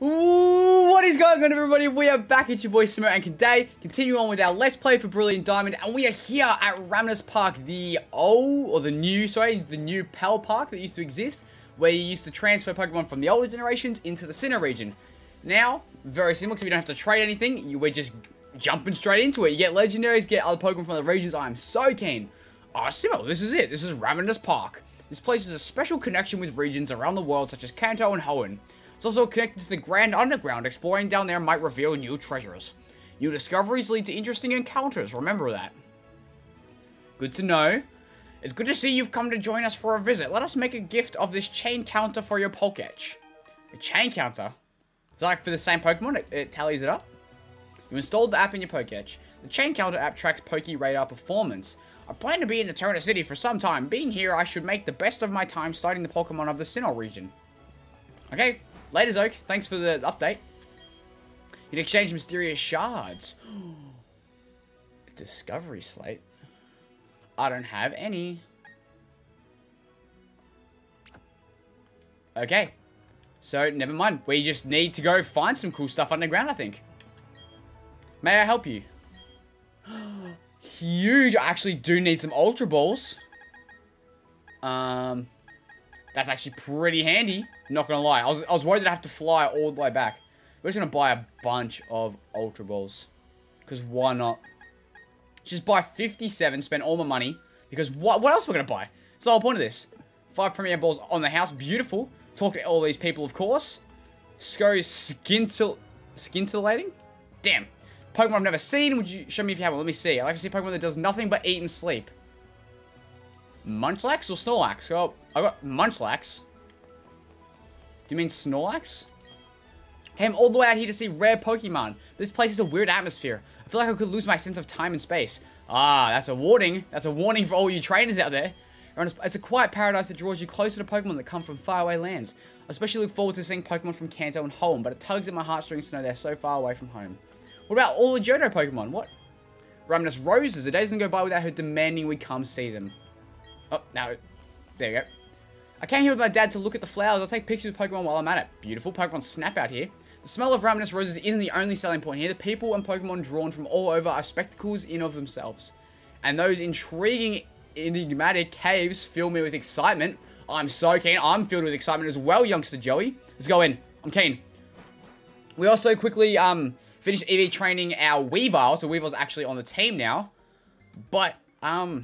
What is going on, everybody? We are back. It's your boy Simo, and today continue on with our Let's Play for Brilliant Diamond, and we are here at Ramanas Park, the new Pal Park that used to exist, where you used to transfer Pokemon from the older generations into the Sinnoh region. Now, very similar, because we don't have to trade anything. We're just jumping straight into it. You get legendaries, get other Pokemon from other regions. I am so keen. Oh, Simo, this is it. This is Ramanas Park. This place has a special connection with regions around the world, such as Kanto and Hoenn. It's also connected to the Grand Underground. Exploring down there might reveal new treasures. New discoveries lead to interesting encounters. Remember that. Good to know. It's good to see you've come to join us for a visit. Let us make a gift of this Chain Counter for your Poketch. A Chain Counter? Is that like for the same Pokemon? It tallies it up? You installed the app in your Poketch. The Chain Counter app tracks Poke Radar performance. I plan to be in Eterna City for some time. Being here, I should make the best of my time studying the Pokemon of the Sinnoh region. Okay. Later, Zoke. Thanks for the update. You can exchange Mysterious Shards. Discovery Slate. I don't have any. Okay. So, never mind. We just need to go find some cool stuff underground, I think. May I help you? Huge. I actually do need some Ultra Balls. That's actually pretty handy. Not gonna lie. I was worried that I'd have to fly all the way back. We're just gonna buy a bunch of Ultra Balls. Because why not? Just buy 57, spend all my money. Because what else we're gonna buy? That's the whole point of this. 5 Premier Balls on the house. Beautiful. Talk to all these people, of course. Sco's scintillating? Damn. Pokemon I've never seen. Would you show me if you have one? Let me see. I like to see Pokemon that does nothing but eat and sleep. Munchlax or Snorlax? Oh, I got Munchlax. Do you mean Snorlax? Came all the way out here to see rare Pokemon. This place is a weird atmosphere. I feel like I could lose my sense of time and space. Ah, that's a warning. That's a warning for all you trainers out there. It's a quiet paradise that draws you closer to Pokemon that come from faraway lands. I especially look forward to seeing Pokemon from Kanto and Hoenn, but it tugs at my heartstrings to know they're so far away from home. What about all the Johto Pokemon? What? Ramanas Roses. The days didn't go by without her demanding we come see them. Oh, no. There you go. I came here with my dad to look at the flowers. I'll take pictures of Pokemon while I'm at it. Beautiful Pokemon snap out here. The smell of Ramanas Roses isn't the only selling point here. The people and Pokemon drawn from all over are spectacles in of themselves. And those intriguing, enigmatic caves fill me with excitement. I'm so keen. I'm filled with excitement as well, youngster Joey. Let's go in. I'm keen. We also quickly finished EV training our Weavile. So Weavile's actually on the team now. But, I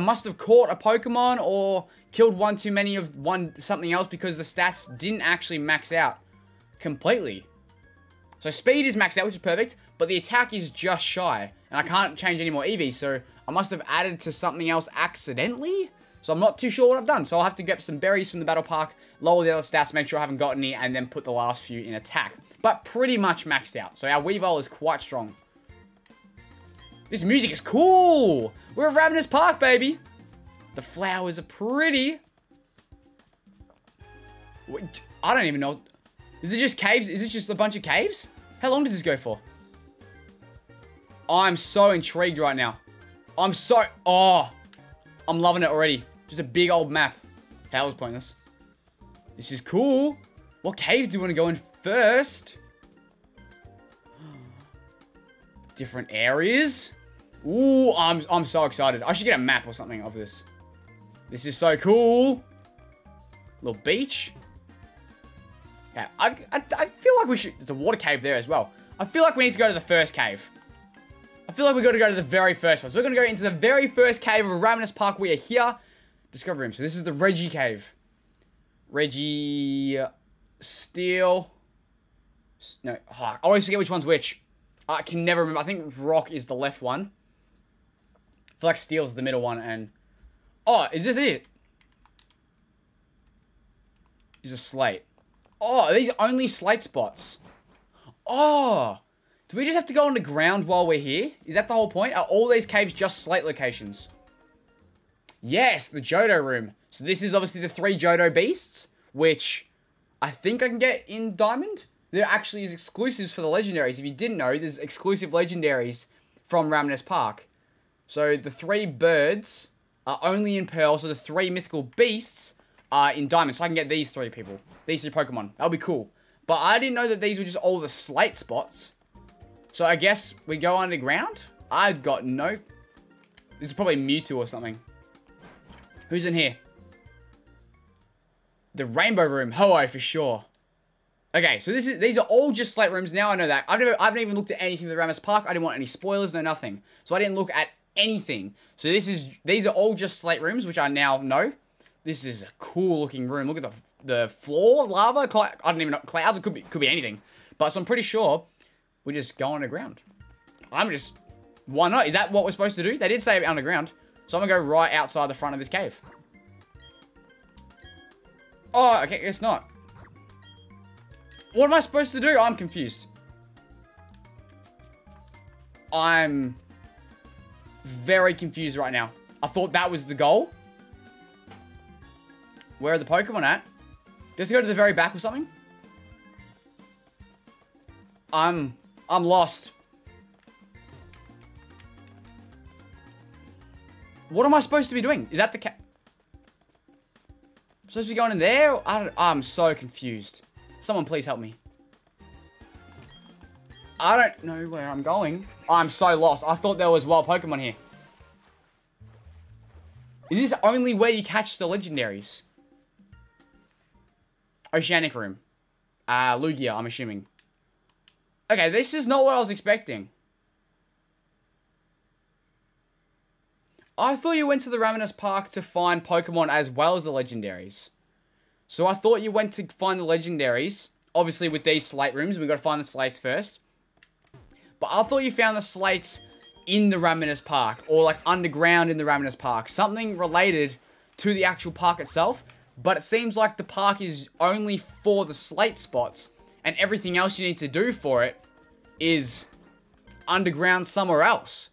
must have caught a Pokemon or killed one too many of one something else because the stats didn't actually max out completely. So speed is maxed out, which is perfect, but the attack is just shy. And I can't change any more EVs, so I must have added to something else accidentally. So I'm not too sure what I've done. So I'll have to get some berries from the battle park, lower the other stats, make sure I haven't got any, and then put the last few in attack. But pretty much maxed out. So our Weavile is quite strong. This music is cool! We're at Ramanas Park, baby! The flowers are pretty. Wait, I don't even know. Is it just caves? Is it just a bunch of caves? How long does this go for? I'm so intrigued right now. Oh! I'm loving it already. Just a big old map. That was pointless. This is cool. What caves do you want to go in first? Different areas. Ooh, I'm so excited. I should get a map or something of this. This is so cool. Little beach. Yeah, I feel like we should... There's a water cave there as well. I feel like we need to go to the first cave. I feel like we got to go to the very first one. So we're going to go into the very first cave of Ramanas Park. We are here. Discovery Room. So this is the Reggie cave. Reggie... Steel... No, I always forget which one's which. I can never remember. I think rock is the left one. I feel like steel's the middle one, and... Oh, is this it? It's a slate. Oh, are these only slate spots? Oh! Do we just have to go underground while we're here? Is that the whole point? Are all these caves just slate locations? Yes, the Johto room. So this is obviously the 3 Johto beasts, which I think I can get in Diamond. There actually is exclusives for the legendaries. If you didn't know, there's exclusive legendaries from Ramanas Park. So the 3 birds are only in Pearl, so the 3 mythical beasts are in Diamond. So I can get these 3 people. These 3 Pokemon. That'll be cool. But I didn't know that these were just all the slate spots. So I guess we go underground? I've got no... This is probably Mewtwo or something. Who's in here? The Rainbow Room. Ho-oh, for sure. Okay, so this is, these are all just slate rooms. Now I know that. I haven't even looked at anything for Ramanas Park. I didn't want any spoilers, no nothing. So I didn't look at anything. So this is, these are all just slate rooms, which I now know. This is a cool looking room. Look at the floor, lava, I don't even know, clouds. It could be anything. But so I'm pretty sure we just go underground. I'm just, why not? Is that what we're supposed to do? They did say underground. So I'm gonna go right outside the front of this cave. Oh, okay, guess not. What am I supposed to do? I'm confused. I'm very confused right now. I thought that was the goal. Where are the Pokemon at? Do I have to go to the very back or something? I'm lost. What am I supposed to be doing? Is that the cat? Supposed to be going in there? I'm so confused. Someone please help me. I don't know where I'm going. I'm so lost. I thought there was wild Pokemon here. Is this only where you catch the legendaries? Oceanic Room. Lugia, I'm assuming. Okay, this is not what I was expecting. I thought you went to the Ramanas Park to find Pokemon as well as the legendaries. So I thought you went to find the legendaries. Obviously with these slate rooms, we've got to find the slates first. But I thought you found the slates in the Ramanas Park, or like underground in the Ramanas Park. Something related to the actual park itself. But it seems like the park is only for the slate spots. And everything else you need to do for it is underground somewhere else.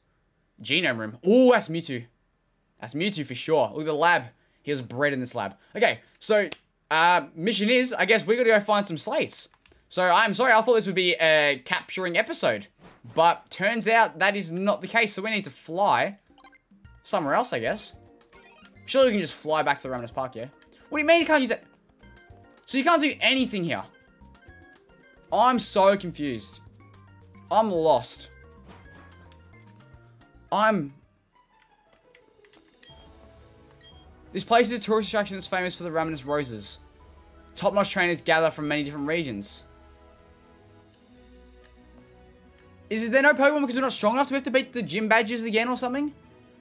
Genome Room. Ooh, that's Mewtwo. That's Mewtwo for sure. Look at the lab. He was bred in this lab. Okay, so mission is, I guess we gotta go find some slates. So I'm sorry, I thought this would be a capturing episode. But turns out that is not the case, so we need to fly somewhere else, I guess. Surely we can just fly back to the Ramanas Park, yeah? What do you mean you can't use that? So you can't do anything here. I'm so confused. I'm lost. This place is a tourist attraction that's famous for the Ramanas Roses. Top-notch trainers gather from many different regions. Is there no Pokemon because we're not strong enough? Do we have to beat the gym badges again or something?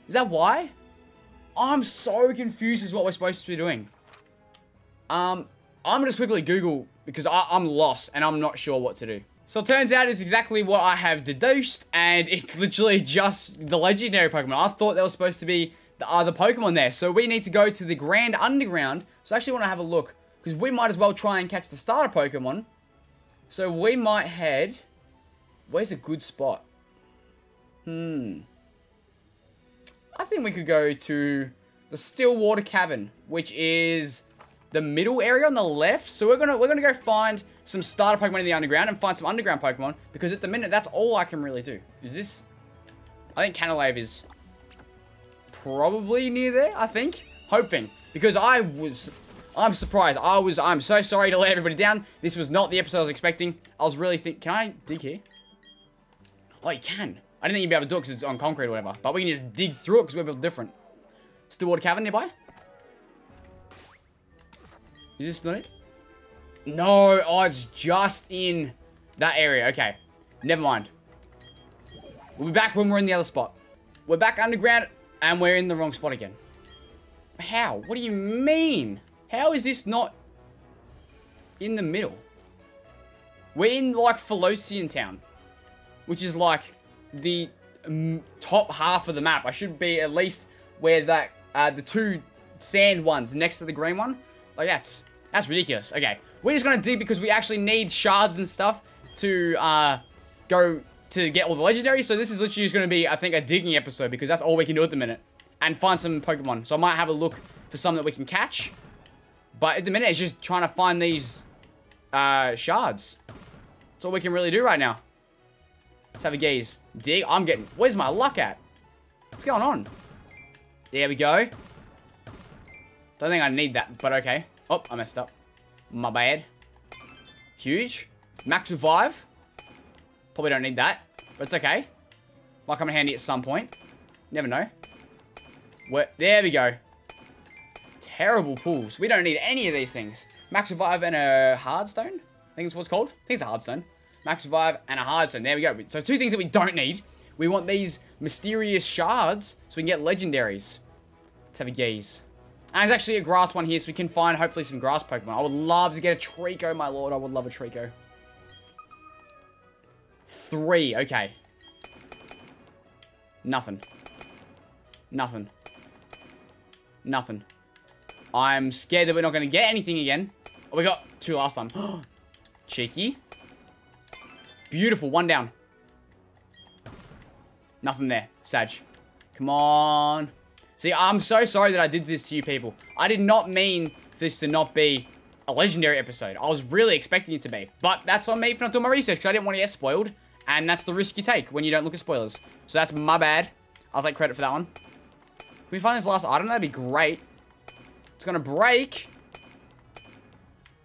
Is that why? I'm so confused as what we're supposed to be doing. I'm gonna just quickly Google because I'm lost and I'm not sure what to do. So it turns out it's exactly what I have deduced, and it's literally just the legendary Pokemon. I thought there was supposed to be the other Pokemon there. So we need to go to the Grand Underground. So I actually want to have a look, because we might as well try and catch the starter Pokemon. So we might head... Where's a good spot? I think we could go to the Stillwater Cavern, which is the middle area on the left. So we're gonna go find some starter Pokemon in the underground and find some underground Pokemon, because at the minute that's all I can really do. Is this? I think Canalave is probably near there. I think, hoping, because I'm surprised. I'm so sorry to let everybody down. This was not the episode I was expecting. I was really thinking, can I dig here? Oh, you can. I didn't think you'd be able to do it because it's on concrete or whatever. But we can just dig through it because we're a bit different. Stillwater Cavern nearby. Is this not it? No, oh, it's just in that area. Okay, never mind. We'll be back when we're in the other spot. We're back underground, and we're in the wrong spot again. How? What do you mean? How is this not in the middle? We're in, like, Philosian Town, which is, like, the top half of the map. I should be at least where that, the two sand ones next to the green one. Like, that's ridiculous. Okay, we're just gonna dig because we actually need shards and stuff to go to get all the legendaries. So this is literally just gonna be, I think, a digging episode, because that's all we can do at the minute. And find some Pokemon. So I might have a look for some that we can catch. But at the minute, it's just trying to find these shards. That's all we can really do right now. Let's have a gaze. Dig. I'm getting... Where's my luck at? What's going on? There we go. Don't think I need that, but okay. Oh, I messed up. My bad. Huge. Max Revive. Probably don't need that, but it's okay. Might come in handy at some point. Never know. We're, there we go. Terrible pulls. We don't need any of these things. Max Revive and a Hardstone? I think it's what's called. I think it's a Hardstone. Max Revive and a Hardstone. There we go. So two things that we don't need. We want these Mysterious Shards so we can get Legendaries. Let's have a gaze. And there's actually a grass one here, so we can find, hopefully, some grass Pokemon. I would love to get a Treecko, my lord. I would love a Treecko. 3. Okay. Nothing. Nothing. Nothing. I'm scared that we're not going to get anything again. Oh, we got 2 last time. Cheeky. Beautiful. 1 down. Nothing there. Sag. Come on. See, I'm so sorry that I did this to you people. I did not mean this to not be a legendary episode. I was really expecting it to be. But that's on me for not doing my research, because I didn't want to get spoiled. And that's the risk you take when you don't look at spoilers. So that's my bad. I'll take credit for that one. Can we find this last item? That'd be great. It's gonna break.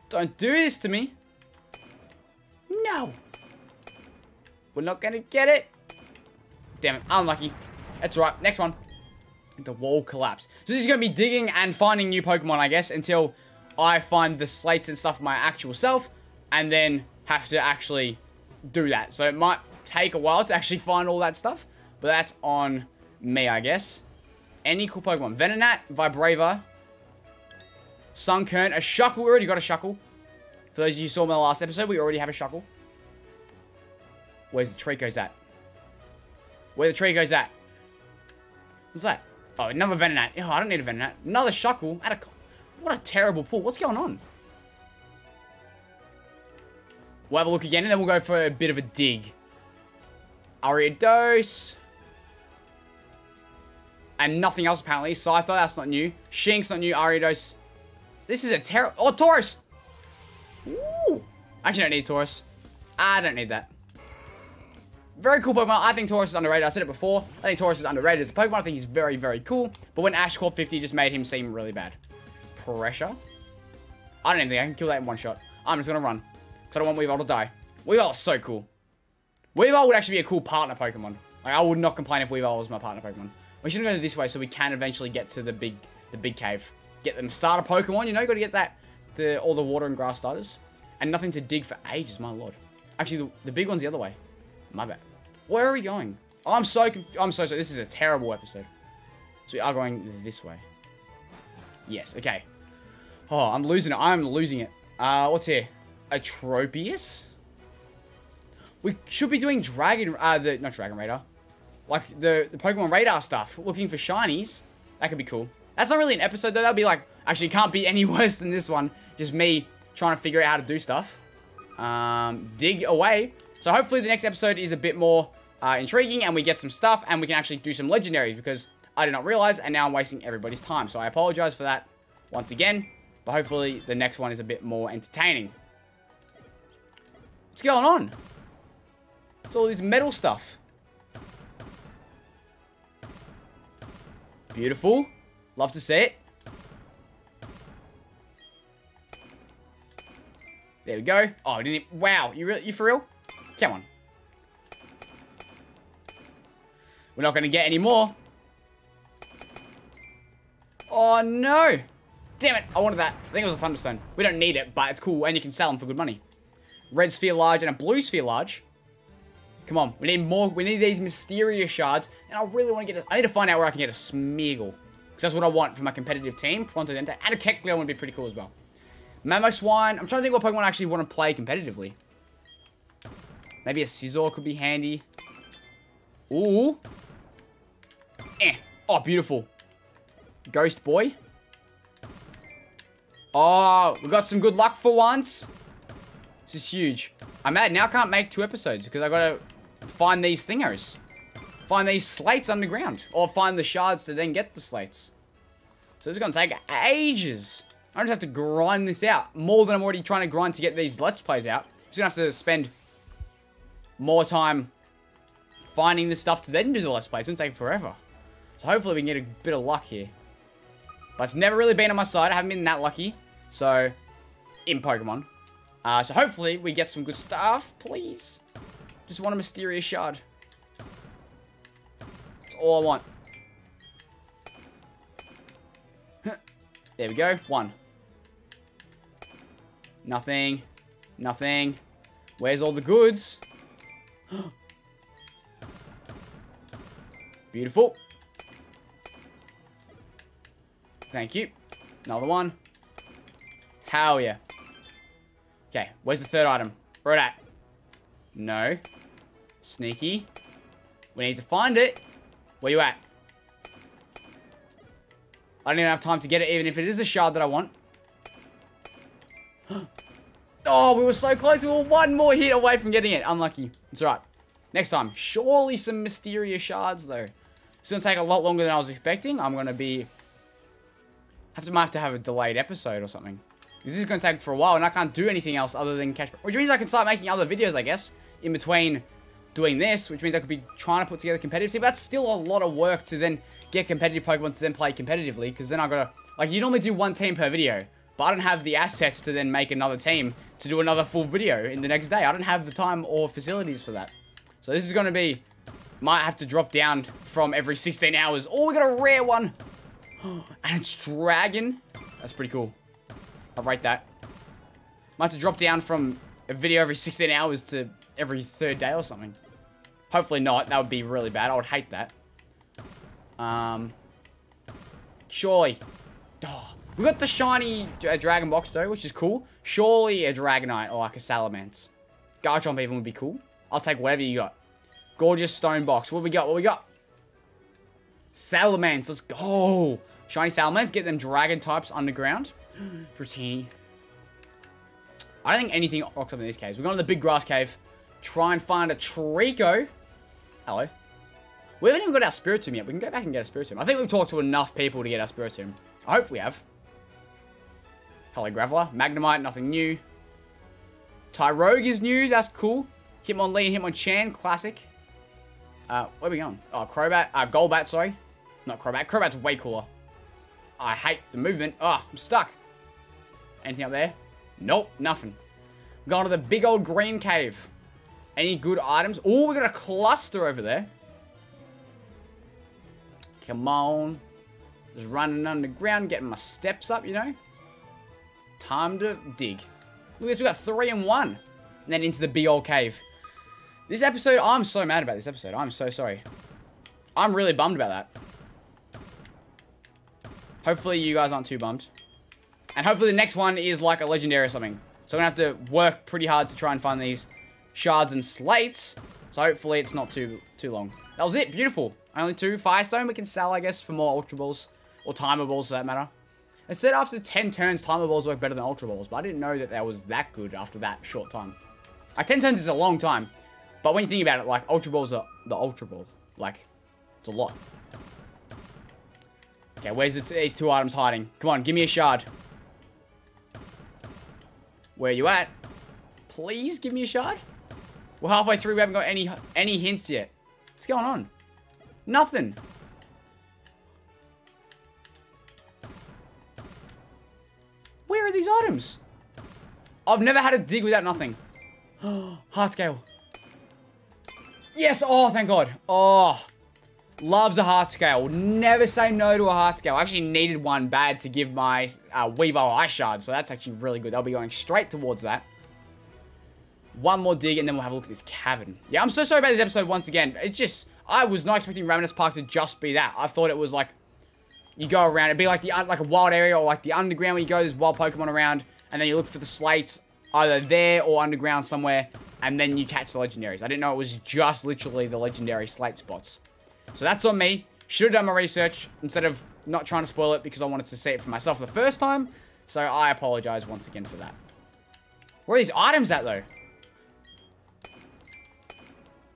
Don't do this to me. No. We're not gonna get it. Damn it. Unlucky. That's right. Next one. The wall collapsed. So this is going to be digging and finding new Pokemon, I guess, until I find the slates and stuff my actual self, and then have to actually do that. So it might take a while to actually find all that stuff, but that's on me, I guess. Any cool Pokemon. Venonat, Vibrava, Sunkern, a Shuckle. We already got a Shuckle. For those of you who saw my last episode, we already have a Shuckle. Where's the Treecko's at? Where the Treecko's at? What's that? Oh, another Venonat. Oh, I don't need a Venonat. Another Shuckle. What a terrible pull. What's going on? We'll have a look again, and then we'll go for a bit of a dig. Ariados. And nothing else, apparently. Scyther, that's not new. Shink's not new. Ariados. This is a terrible... Oh, Taurus! Ooh! I actually don't need Taurus. I don't need that. Very cool Pokemon. I think Taurus is underrated. I said it before. I think Taurus is underrated as a Pokemon. I think he's very, very cool. But when Ash caught 50, just made him seem really bad. Pressure. I don't even think I can kill that in one shot. I'm just going to run. Because I don't want Weavile to die. Weavile is so cool. Weavile would actually be a cool partner Pokemon. Like, I would not complain if Weavile was my partner Pokemon. We should go this way so we can eventually get to the big cave. Get them starter Pokemon. You know, got to get that. All the water and grass starters. And nothing to dig for ages, my lord. Actually, the big one's the other way. My bad. Where are we going? Oh, I'm so sorry. This is a terrible episode. So we are going this way. Yes. Okay. Oh, I'm losing it. I'm losing it. What's here? A Tropius? We should be doing not Dragon Radar. Like the Pokemon Radar stuff. Looking for shinies. That could be cool. That's not really an episode though. That'd be like, actually can't be any worse than this one. Just me trying to figure out how to do stuff. Dig away. So hopefully the next episode is a bit more intriguing and we get some stuff and we can actually do some legendaries because I did not realize and now I'm wasting everybody's time. So I apologize for that once again, but hopefully the next one is a bit more entertaining. What's going on? It's all this metal stuff. Beautiful. Love to see it. There we go. Oh, didn't it? Wow. You for real? Come on. We're not going to get any more. Oh, no. Damn it. I wanted that. I think it was a Thunderstone. We don't need it, but it's cool. And you can sell them for good money. Red Sphere Large and a Blue Sphere Large. Come on. We need more. We need these Mysterious Shards. And I really want to get... I need to find out where I can get a Smeargle. Because that's what I want for my competitive team. Pronto Dente. And a Kecleon would be pretty cool as well. Mamoswine. I'm trying to think what Pokemon I actually want to play competitively. Maybe a Scizor could be handy. Ooh. Eh. Oh, beautiful. Ghost Boy. Oh, we got some good luck for once. This is huge. I'm mad. Now I can't make 2 episodes because I got to find these thingos. Find these slates underground. Or find the shards to then get the slates. So this is going to take ages. I just have to grind this out. More than I'm already trying to grind to get these Let's Plays out. Just going to have to spend... more time finding this stuff to then do the Let's Play. It's going to take forever. So hopefully we can get a bit of luck here. But it's never really been on my side. I haven't been that lucky. So, in Pokemon. So hopefully we get some good stuff, please. Just want a Mysterious Shard. That's all I want. There we go. One. Nothing. Nothing. Where's all the goods? Beautiful. Thank you. Another one. Hell yeah. Okay, where's the third item? Where it at? No. Sneaky. We need to find it. Where you at? I don't even have time to get it, even if it is a shard that I want. Oh, we were so close. We were one more hit away from getting it. Unlucky. It's alright. Next time. Surely some Mysterious Shards, though. It's going to take a lot longer than I was expecting. I'm going to be... might have to have a delayed episode or something. Because this is going to take for a while, and I can't do anything else other than catch... Which means I can start making other videos, I guess, in between doing this, which means I could be trying to put together competitive team. But that's still a lot of work to then get competitive Pokemon to then play competitively, because then I've got to... Like, you normally do one team per video, but I don't have the assets to then make another team to do another full video in the next day. I don't have the time or facilities for that. So this is going to be... Might have to drop down from every 16 hours. Oh, we got a rare one! And it's Dragon. That's pretty cool. I'll rate that. Might have to drop down from a video every 16 hours to every third day or something. Hopefully not. That would be really bad. I would hate that. Surely. Oh, we got the shiny dragon box though, which is cool. Surely a Dragonite or like a Salamence. Garchomp even would be cool. I'll take whatever you got. Gorgeous stone box. What we got? What we got? Salamence. Let's go. Shiny Salamence. Get them dragon types underground. Dratini. I don't think anything rocks up in these caves. We're going to the big grass cave. Try and find a Treecko. Hello. We haven't even got our Spirit Tomb yet. We can go back and get a Spirit Tomb. I think we've talked to enough people to get our Spirit Tomb. I hope we have. Hello, Graveler. Magnemite. Nothing new. Tyrogue is new. That's cool. Hitmonlee and Hitmonchan. Classic. Where are we going? Oh, Crobat. Golbat, sorry. Not Crobat. Crobat's way cooler. I hate the movement. Oh, I'm stuck. Anything up there? Nope, nothing. We're going to the big old green cave. Any good items? Oh, we got a cluster over there. Come on. Just running underground, getting my steps up, you know? Time to dig. Look at this, we got 3 in 1. And then into the big old cave. This episode, I'm so mad about this episode. I'm so sorry. I'm really bummed about that. Hopefully you guys aren't too bummed. And hopefully the next one is like a legendary or something. So I'm going to have to work pretty hard to try and find these shards and slates. So hopefully it's not too long. That was it. Beautiful. Only 2. Firestone we can sell, I guess, for more Ultra Balls. Or Timer Balls, for that matter. It said after 10 turns, Timer Balls work better than Ultra Balls. But I didn't know that that was that good after that short time. Like, 10 turns is a long time. But when you think about it, like, Ultra Balls are the Ultra Balls. Like, it's a lot. Okay, where's these 2 items hiding? Come on, give me a shard. Where you at? Please give me a shard. We're halfway through. We haven't got any hints yet. What's going on? Nothing. Where are these items? I've never had a dig without nothing. Heart scale. Yes. Oh, thank God. Oh. Loves a heart scale. Never say no to a heart scale. I actually needed one bad to give my Weavile Ice Shard, so that's actually really good. I'll be going straight towards that. One more dig, and then we'll have a look at this cavern. Yeah, I'm so sorry about this episode once again. It's just, I was not expecting Ramanas Park to just be that. I thought it was like, you go around, it'd be like a wild area or like the underground where you go, there's wild Pokemon around, and then you look for the slates either there or underground somewhere, and then you catch the legendaries. I didn't know it was just literally the legendary slate spots. So that's on me. Should have done my research instead of not trying to spoil it because I wanted to see it for myself the first time. So I apologize once again for that. Where are these items at though?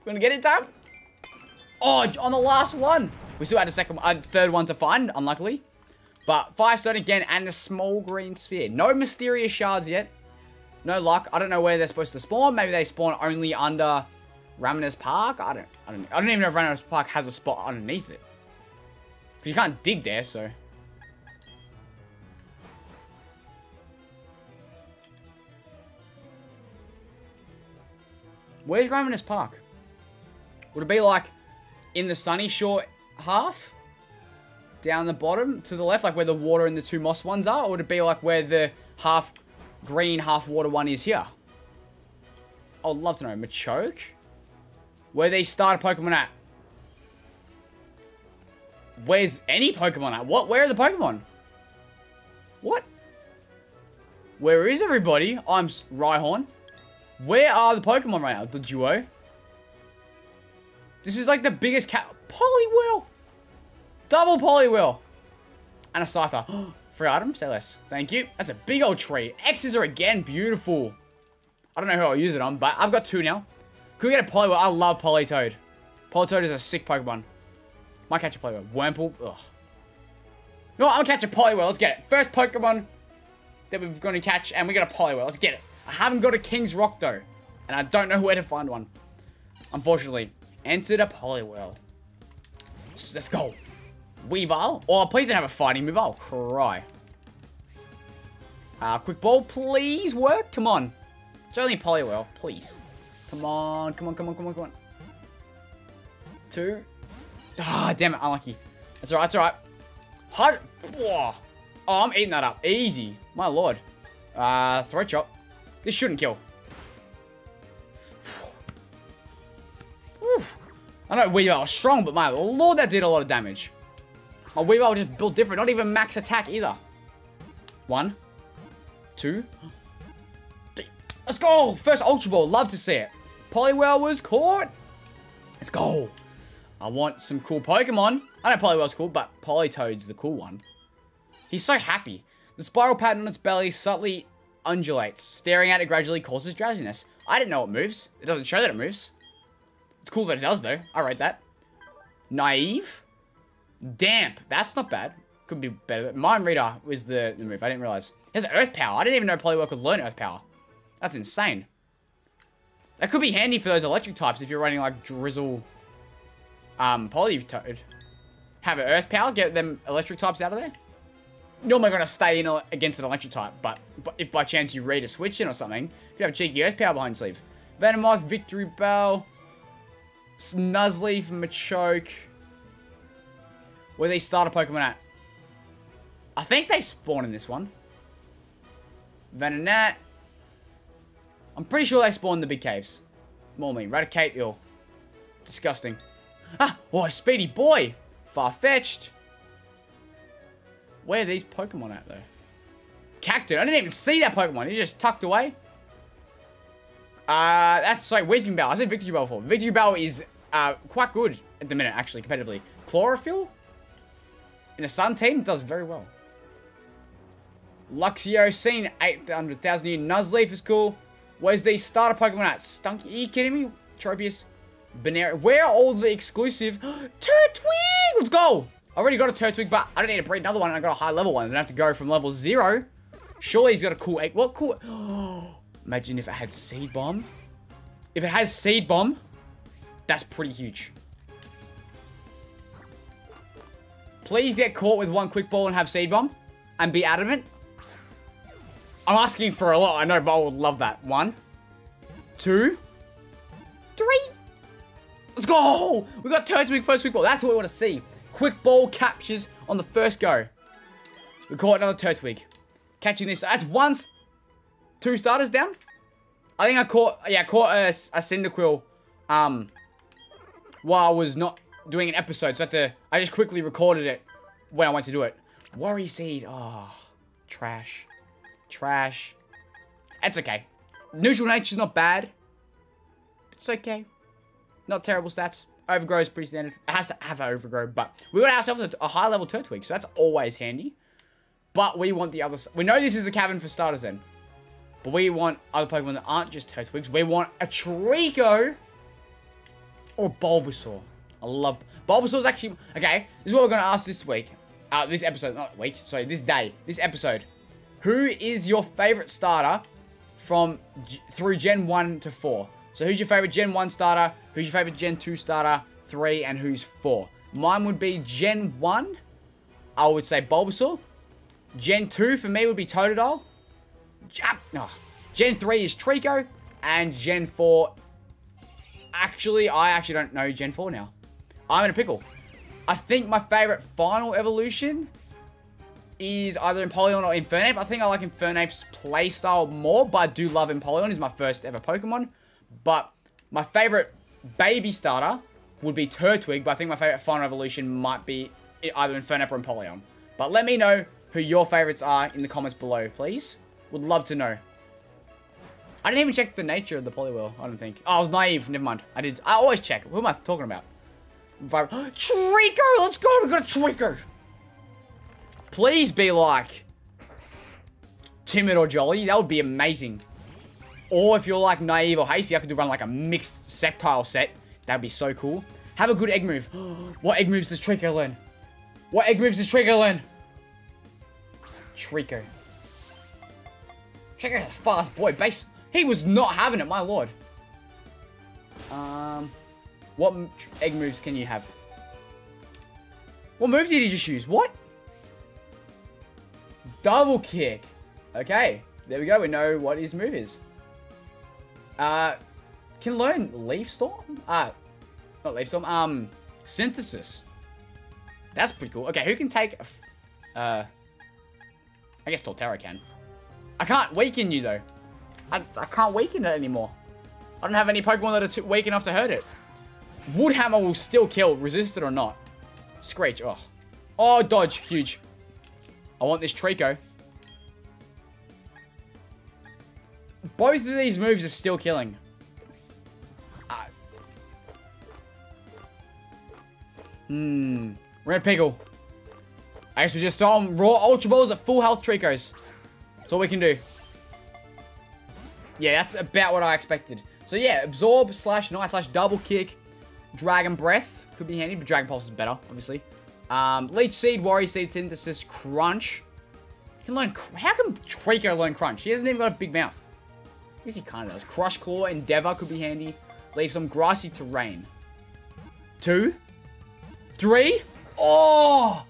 Gonna get it done? Oh, on the last one. We still had a third one to find, unluckily. But Firestone again and a small green sphere. No Mysterious Shards yet. No luck. I don't know where they're supposed to spawn. Maybe they spawn only under Ramanas Park? I don't even know if Ramanas Park has a spot underneath it. Because you can't dig there, so. Where's Ramanas Park? Would it be like in the Sunny Shore half? Down the bottom to the left, like where the water and the two moss ones are? Or would it be like where the half green, half water one is here? I would love to know. Machoke? Where they started Pokemon at? Where's any Pokemon at? What? Where are the Pokemon? What? Where is everybody? I'm Rhyhorn. Where are the Pokemon right now? The duo. This is like the biggest cat. Poliwhirl. Double Poliwhirl. And a Cypher. Free item. Say less. Thank you. That's a big old tree. X's are again beautiful. I don't know who I'll use it on, but I've got two now. Could we get a Poliwhirl? I love Politoed. Politoed is a sick Pokemon. Might catch a Poliwhirl. Wurmple. Ugh. No, I'm gonna catch a Poliwhirl. Let's get it. First Pokemon that we're gonna catch, and we got a Poliwhirl. Let's get it. I haven't got a King's Rock though, and I don't know where to find one. Unfortunately, entered a Poliwhirl. So let's go. Weavile. Oh, please don't have a fighting move. I'll cry. Quick ball, please work. Come on. It's only a Poliwhirl, please. Come on, come on, come on, come on, come on. Two. Ah, damn it, unlucky. That's alright, that's alright. Hard. Oh, I'm eating that up. Easy. My lord. Throat chop. This shouldn't kill. Whew. I know Weavile was strong, but my lord, that did a lot of damage. My Weavile just built different. Not even max attack either. One. Two. Three. Let's go! First Ultra Ball. Love to see it. Poliwhirl was caught. Let's go. I want some cool Pokemon. I know Poliwhirl's cool, but Politoed's the cool one. He's so happy. The spiral pattern on its belly subtly undulates. Staring at it gradually causes drowsiness. I didn't know it moves. It doesn't show that it moves. It's cool that it does, though. I rate that. Naive. Damp. That's not bad. Could be better. Mind Reader was the move. I didn't realize. It has Earth Power. I didn't even know Poliwhirl could learn Earth Power. That's insane. That could be handy for those electric types if you're running, like, Drizzle Politoed. Have an Earth Power. Get them electric types out of there. Normally going to stay in against an electric type, but if by chance you read a switch in or something, you could have a cheeky Earth Power behind your sleeve. Venomoth, Victory Bell, Snuzzleaf, Machoke. Where they start a Pokemon at? I think they spawn in this one. Venonat. I'm pretty sure they spawn in the big caves. More me. Raticate, ill. Disgusting. Ah! Boy, Speedy Boy! Farfetch'd. Where are these Pokemon at, though? Cactus. I didn't even see that Pokemon. He's just tucked away. That's so Weeping Bell. I said Victory Bell before. Victory Bell is quite good at the minute, actually, competitively. Chlorophyll? In a Sun team, does very well. Luxio, seen 800,000 year. Nuzleaf is cool. Where's these starter Pokemon at? Stunky. Are you kidding me? Tropius. Banera. Where are all the exclusive? Turtwig! Let's go! I already got a Turtwig, but I don't need to breed another one. I got a high level one. I don't have to go from level 0. Surely he's got a cool egg. What cool? Oh, imagine if it had Seed Bomb. If it has Seed Bomb, that's pretty huge. Please get caught with one Quick Ball and have Seed Bomb, and be adamant. I'm asking for a lot. I know, but I would love that. One, two, three. Let's go! We got Turtwig first Quick Ball. That's what we want to see. Quick Ball captures on the first go. We caught another Turtwig. Catching this. That's one... Two starters down? I think I caught... Yeah, I caught a Cyndaquil while I was not doing an episode. So I had to... I just quickly recorded it when I went to do it. Worry Seed. Oh, trash. Trash. It's okay. Neutral Nature's not bad. It's okay. Not terrible stats. Overgrow is pretty standard. It has to have overgrow, but we got ourselves a high level Turtwig, so that's always handy. But we want the other... We know this is the cabin for starters then. But we want other Pokemon that aren't just Turtwigs. We want a Treecko or Bulbasaur. I love... Bulbasaur's actually... Okay, this is what we're going to ask this week. This episode. Not week. Sorry, this day. This episode. Who is your favorite starter from... through Gen 1 to 4? So who's your favorite Gen 1 starter? Who's your favorite Gen 2 starter? 3, and who's 4? Mine would be Gen 1. I would say Bulbasaur. Gen 2 for me would be Totodile. Gen 3 is Treecko. And Gen 4 I actually don't know Gen 4 now. I'm in a pickle. I think my favorite final evolution is either Empoleon or Infernape. I think I like Infernape's playstyle more, but I do love Empoleon. It's my first ever Pokemon. But my favorite baby starter would be Turtwig, but I think my favorite final evolution might be either Infernape or Empoleon. But let me know who your favorites are in the comments below, please. Would love to know. I didn't even check the nature of the Poliwhirl, I don't think. Oh, I was naive. Never mind. I always check. Who am I talking about? Treecko! Let's go! We got a Treecko! Please be like timid or jolly. That would be amazing. Or if you're like naive or hasty, I could do run like a mixed sectile set. That'd be so cool. Have a good egg move. What egg moves does Treecko learn? What egg moves does Treecko learn? Treecko. Treecko's a fast boy. Base. He was not having it, my lord. What egg moves can you have? What move did he just use? What? Double kick. Okay. There we go. We know what his move is. Can learn Leaf Storm? Not Leaf Storm. Synthesis. That's pretty cool. Okay, who can take... I guess Torterra can. I can't weaken you, though. I can't weaken it anymore. I don't have any Pokemon that are too weak enough to hurt it. Woodhammer will still kill, resisted or not. Screech, oh. Oh, dodge, huge. I want this Treecko. Both of these moves are still killing. Red Piggle. I guess we just throw them raw Ultra Balls at full health Treekkos. That's all we can do. Yeah, that's about what I expected. So yeah, absorb slash night slash double kick. Dragon Breath could be handy, but Dragon Pulse is better, obviously. Leech Seed, Worry Seed, Synthesis, Crunch. Can learn. How can Treecko learn Crunch? He hasn't even got a big mouth. I guess he kind of does. Crush Claw, Endeavor could be handy. Leave some grassy terrain. 2, 3. Oh,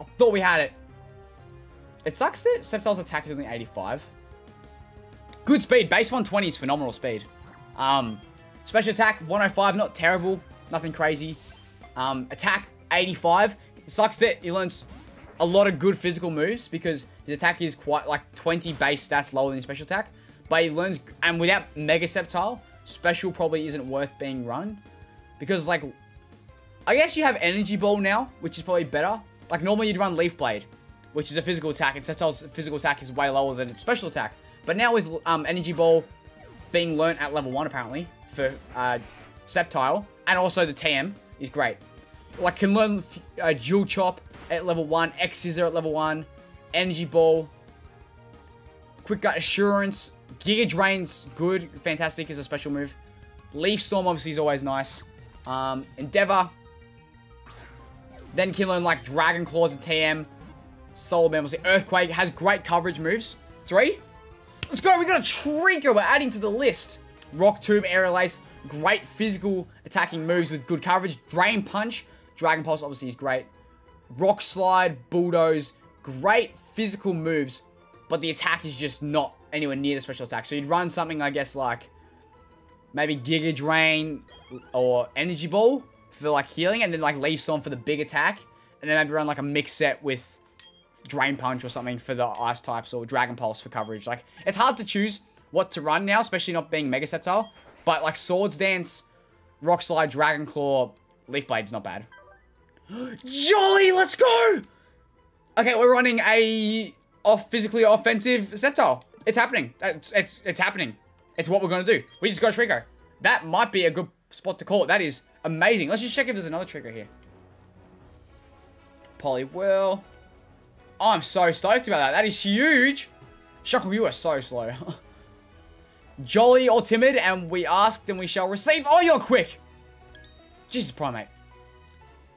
I thought we had it. It sucks that Sceptile's attack is only 85. Good speed. Base 120 is phenomenal speed. Special attack 105, not terrible. Nothing crazy. Attack, 85. It sucks that he learns a lot of good physical moves because his attack is quite like 20 base stats lower than his special attack. But he learns, and without Mega Sceptile, special probably isn't worth being run. Because like, I guess you have Energy Ball now, which is probably better. Like normally you'd run Leaf Blade, which is a physical attack, and Sceptile's physical attack is way lower than its special attack. But now with Energy Ball being learnt at level 1 apparently, for Sceptile, and also the TM is great. Like, can learn Dual Chop at level 1, X-Scissor at level 1, Energy Ball, Quick Gut Assurance, Giga Drain's good, fantastic as a special move. Leaf Storm obviously is always nice. Endeavor. Then can learn, like, Dragon Claws and TM. Solar Beam, obviously. Earthquake has great coverage moves. 3. Let's go, we got a Treecko, we're adding to the list. Rock Tomb, Aerial Ace. Great physical attacking moves with good coverage. Drain Punch. Dragon Pulse obviously is great. Rock Slide. Bulldoze. Great physical moves. But the attack is just not anywhere near the special attack. So you'd run something, I guess, like maybe Giga Drain or Energy Ball for like healing. And then like Leaf Storm for the big attack. And then maybe run like a mix set with Drain Punch or something for the Ice types. Or Dragon Pulse for coverage. Like it's hard to choose what to run now, especially not being Mega Sceptile. But like Swords Dance, Rock Slide, Dragon Claw, Leaf Blade's not bad. Jolly, let's go! Okay, we're running a physically offensive Sceptile. It's happening. It's happening. It's what we're gonna do. We just got a Treecko. That might be a good spot to call it. That is amazing. Let's just check if there's another Treecko here. Poliwhirl. Oh, I'm so stoked about that. That is huge. Shuckle, you are so slow. Jolly or timid, and we asked and we shall receive. Oh, you're quick. Jesus, Primate.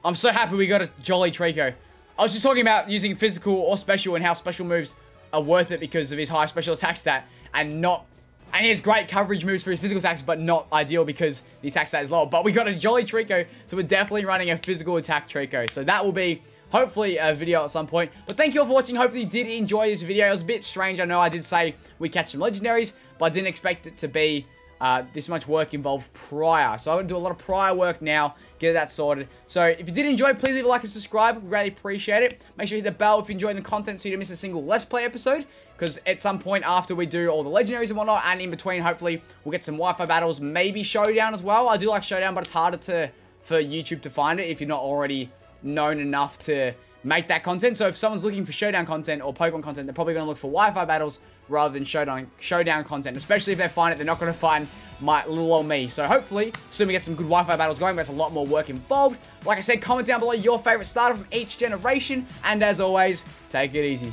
I'm so happy we got a Jolly Treecko. I was just talking about using physical or special and how special moves are worth it because of his high special attack stat and not... And he has great coverage moves for his physical attacks, but not ideal because the attack stat is low. But we got a Jolly Treecko, so we're definitely running a physical attack Treecko. So that will be... hopefully a video at some point. But thank you all for watching. Hopefully you did enjoy this video. It was a bit strange. I know I did say we catch some legendaries, but I didn't expect it to be this much work involved prior. So I'm going to do a lot of prior work now, get that sorted. So if you did enjoy, please leave a like and subscribe. We greatly appreciate it. Make sure you hit the bell if you enjoy the content so you don't miss a single Let's Play episode. Because at some point after we do all the legendaries and whatnot, and in between, hopefully, we'll get some Wi-Fi battles, maybe Showdown as well. I do like Showdown, but it's harder for YouTube to find it if you're not already known enough to make that content. So if someone's looking for Showdown content or Pokemon content, they're probably going to look for Wi-Fi battles rather than Showdown content. Especially if they find it, they're not going to find my little old me. So hopefully, soon we get some good Wi-Fi battles going, but it's a lot more work involved. Like I said, comment down below your favorite starter from each generation. And as always, take it easy.